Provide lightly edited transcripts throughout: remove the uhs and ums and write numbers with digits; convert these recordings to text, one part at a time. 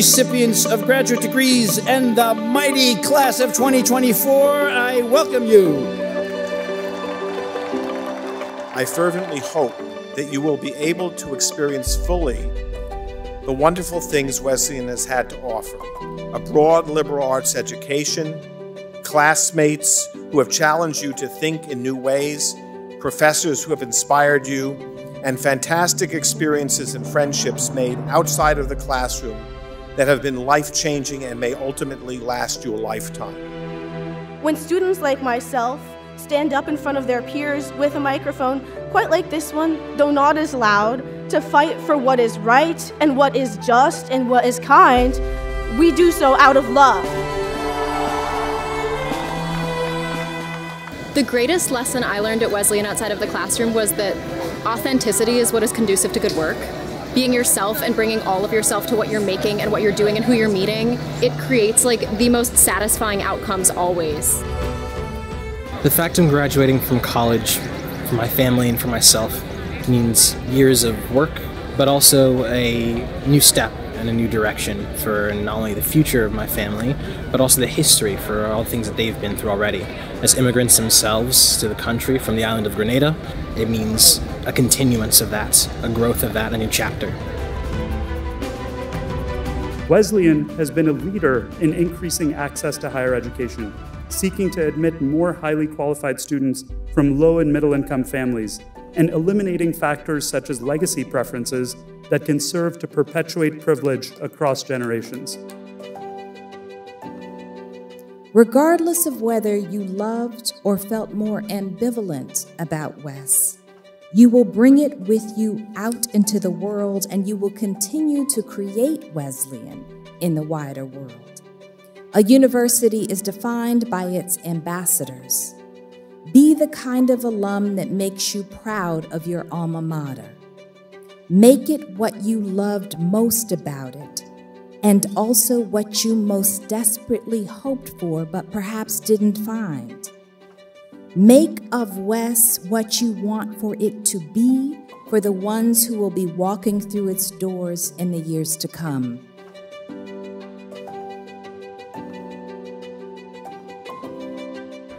recipients of graduate degrees and the mighty class of 2024, I welcome you. I fervently hope that you will be able to experience fully the wonderful things Wesleyan has had to offer: a broad liberal arts education, classmates who have challenged you to think in new ways, professors who have inspired you, and fantastic experiences and friendships made outside of the classroom that have been life-changing and may ultimately last you a lifetime. When students like myself stand up in front of their peers with a microphone, quite like this one, though not as loud, to fight for what is right and what is just and what is kind, we do so out of love. The greatest lesson I learned at Wesleyan outside of the classroom was that authenticity is what is conducive to good work. Being yourself and bringing all of yourself to what you're making and what you're doing and who you're meeting, it creates like the most satisfying outcomes always. The fact I'm graduating from college, for my family and for myself, means years of work, but also a new step and a new direction for not only the future of my family, but also the history for all the things that they've been through already. As immigrants themselves to the country from the island of Grenada, it means a continuance of that, a growth of that, a new chapter. Wesleyan has been a leader in increasing access to higher education, seeking to admit more highly qualified students from low and middle income families, and eliminating factors such as legacy preferences that can serve to perpetuate privilege across generations. Regardless of whether you loved or felt more ambivalent about Wes, you will bring it with you out into the world, and you will continue to create Wesleyan in the wider world. A university is defined by its ambassadors. Be the kind of alum that makes you proud of your alma mater. Make it what you loved most about it, and also what you most desperately hoped for but perhaps didn't find. Make of Wes what you want for it to be for the ones who will be walking through its doors in the years to come.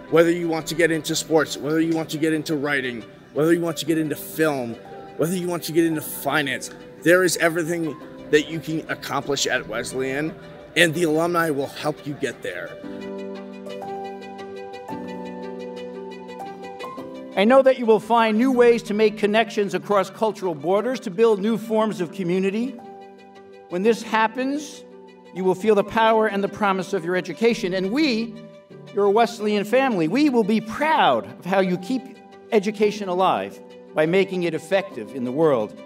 Whether you want to get into sports, whether you want to get into writing, whether you want to get into film, whether you want to get into finance, there is everything that you can accomplish at Wesleyan, and the alumni will help you get there. I know that you will find new ways to make connections across cultural borders, to build new forms of community. When this happens, you will feel the power and the promise of your education, and we, your Wesleyan family, we will be proud of how you keep education alive by making it effective in the world.